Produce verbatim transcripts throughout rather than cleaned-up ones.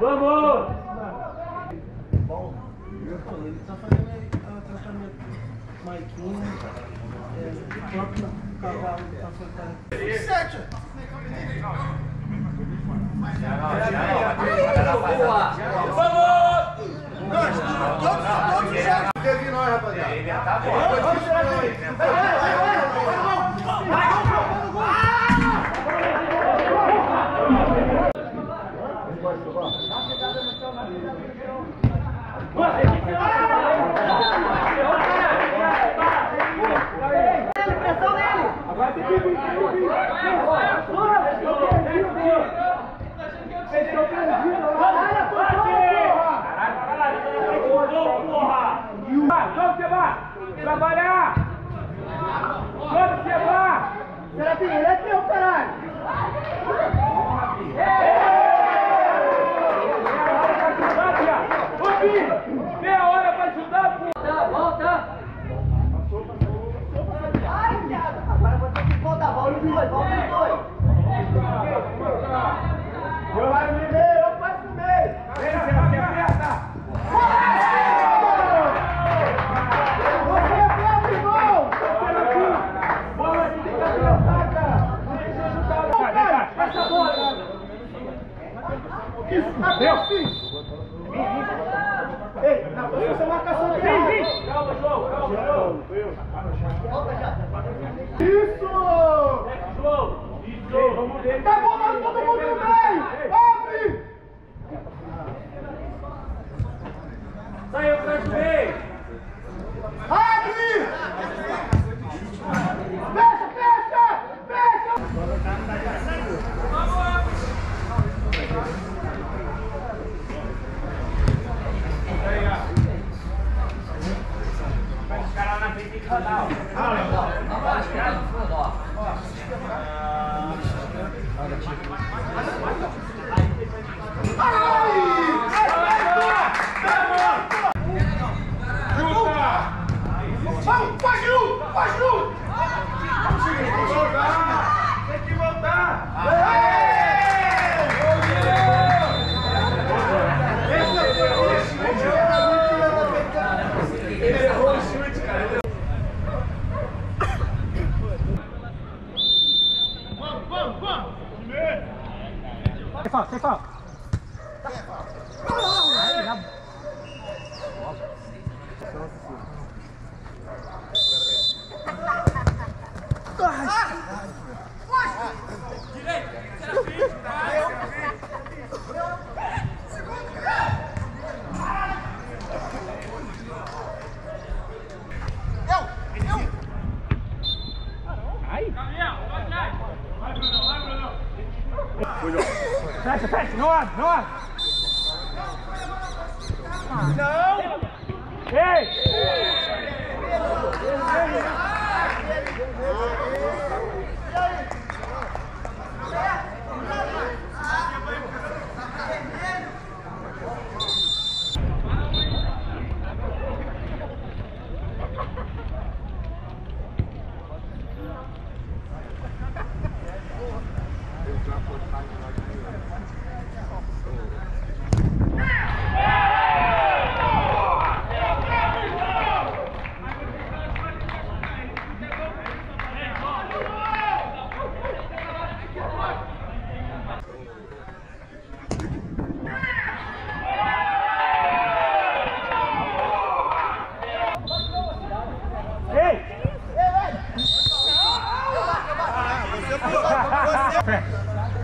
Vamos! Bom, ele tá fazendo o tratamento do Maiquinho, o próprio cavalo tá soltando. Sete! Vamos! Todos já! Teve nós, rapaziada! Ele já tá bom! Vamos tirar ele! Vai, vai, vai! Trabalhar! Vamos quebrar! Será que ele é teu, caralho? Ô, meia hora pra ajudar, pô! Volta, volta! Ai, viado! Agora você tem que voltar, volta os dois, volta os dois! Meu raio me veio, eu passo no meio! Vem, você me aperta! Até o fim! Ei, na posição marcação de vem! Calma, João! Calma, João! Volta já! Isso! João! Isso! Vamos ver! Tá bolando todo mundo no meio! Abre! Saiu pra frente! Abre! Fecha, fecha! Fecha! Vamos! Não, não, não, Sai, sai, fecha, fecha, não abre, não abre! Não! Ei!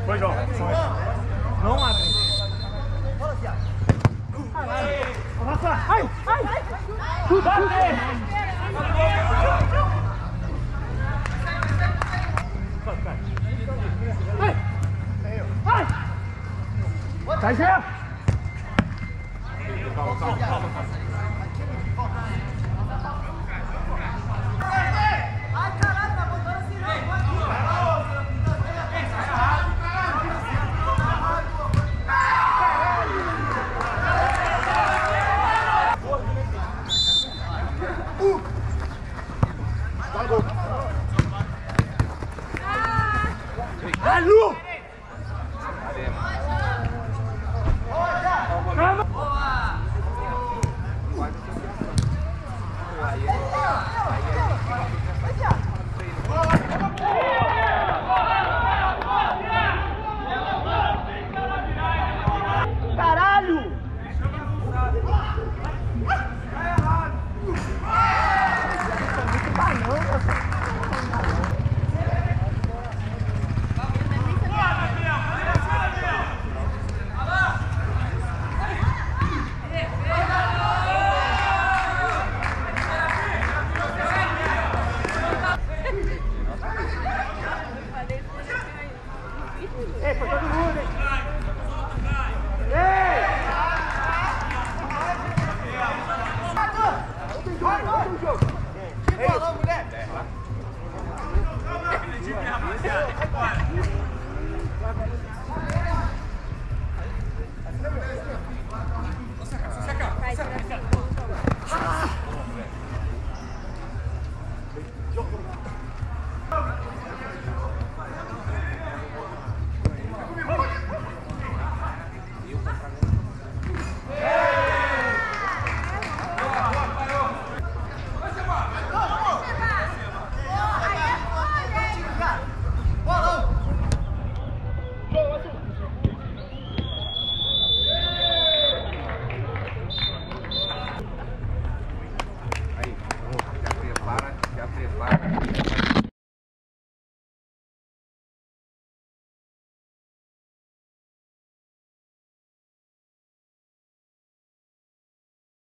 Foi, João. Não abre. Fala, Thiago. Ai, ai. Ai. Ai. Sai, Zé. Calma, calma, calma. Caralho! caralho! Tá errado!